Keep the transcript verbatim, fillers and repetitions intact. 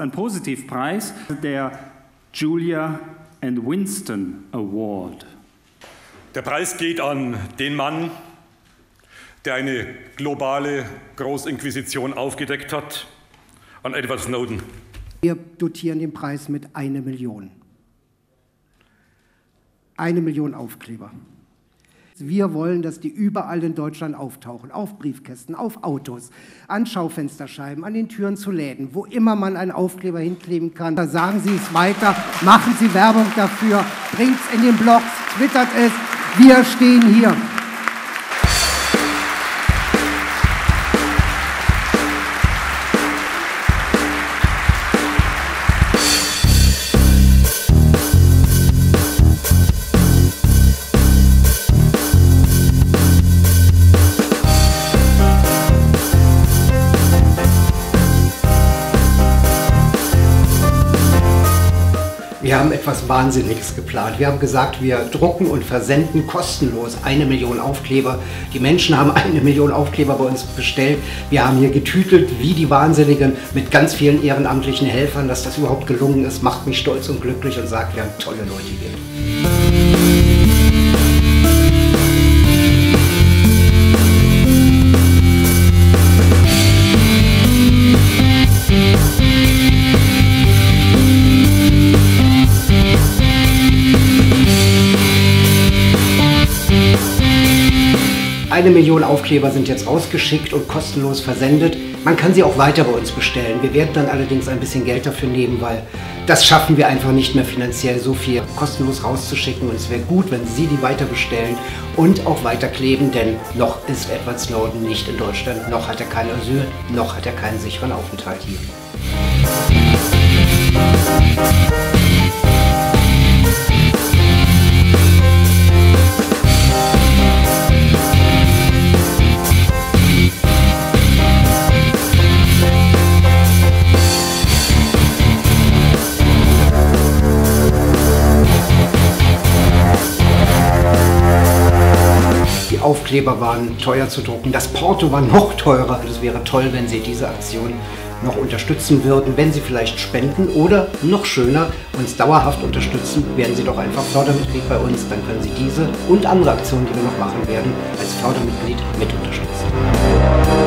einen Positivpreis, der Julia and Winston Award. Der Preis geht an den Mann, der eine globale Großinquisition aufgedeckt hat, an Edward Snowden. Wir dotieren den Preis mit einer Million. Eine Million Aufkleber. Wir wollen, dass die überall in Deutschland auftauchen, auf Briefkästen, auf Autos, an Schaufensterscheiben, an den Türen zu Läden, wo immer man einen Aufkleber hinkleben kann. Da sagen Sie es weiter, machen Sie Werbung dafür, bringt es in den Blogs, twittert es, wir stehen hier. Wir haben etwas Wahnsinniges geplant. Wir haben gesagt, wir drucken und versenden kostenlos eine Million Aufkleber. Die Menschen haben eine Million Aufkleber bei uns bestellt. Wir haben hier getütelt wie die Wahnsinnigen mit ganz vielen ehrenamtlichen Helfern. Dass das überhaupt gelungen ist, macht mich stolz und glücklich und sagt, wir haben tolle Leute hier. Eine Million Aufkleber sind jetzt rausgeschickt und kostenlos versendet. Man kann sie auch weiter bei uns bestellen. Wir werden dann allerdings ein bisschen Geld dafür nehmen, weil das schaffen wir einfach nicht mehr finanziell, so viel kostenlos rauszuschicken. Und es wäre gut, wenn Sie die weiter bestellen und auch weiterkleben, denn noch ist Edward Snowden nicht in Deutschland, noch hat er kein Asyl, noch hat er keinen sicheren Aufenthalt hier. Aufkleber waren teuer zu drucken, das Porto war noch teurer. Es wäre toll, wenn Sie diese Aktion noch unterstützen würden, wenn Sie vielleicht spenden oder, noch schöner, uns dauerhaft unterstützen, werden Sie doch einfach Fördermitglied bei uns, dann können Sie diese und andere Aktionen, die wir noch machen werden, als Fördermitglied mit unterstützen.